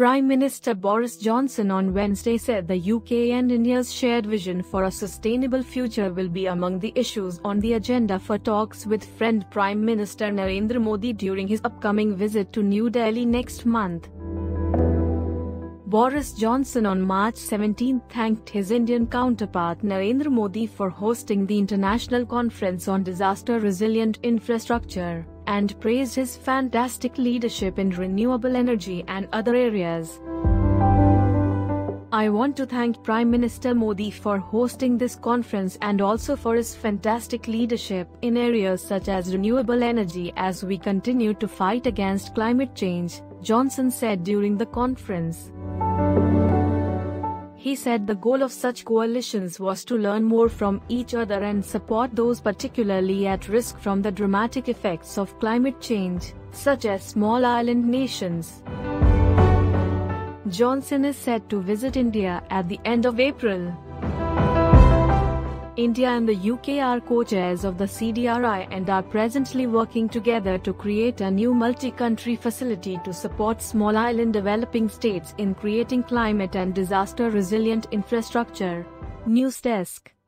Prime Minister Boris Johnson on Wednesday said the UK and India's shared vision for a sustainable future will be among the issues on the agenda for talks with friend Prime Minister Narendra Modi during his upcoming visit to New Delhi next month. Boris Johnson on March 17 thanked his Indian counterpart Narendra Modi for hosting the International Conference on Disaster-Resilient Infrastructure, and praised his fantastic leadership in renewable energy and other areas. "I want to thank Prime Minister Modi for hosting this conference and also for his fantastic leadership in areas such as renewable energy as we continue to fight against climate change," Johnson said during the conference. He said the goal of such coalitions was to learn more from each other and support those particularly at risk from the dramatic effects of climate change, such as small island nations. Johnson is set to visit India at the end of April. India and the UK are co-chairs of the CDRI and are presently working together to create a new multi-country facility to support small island developing states in creating climate and disaster-resilient infrastructure. News Desk.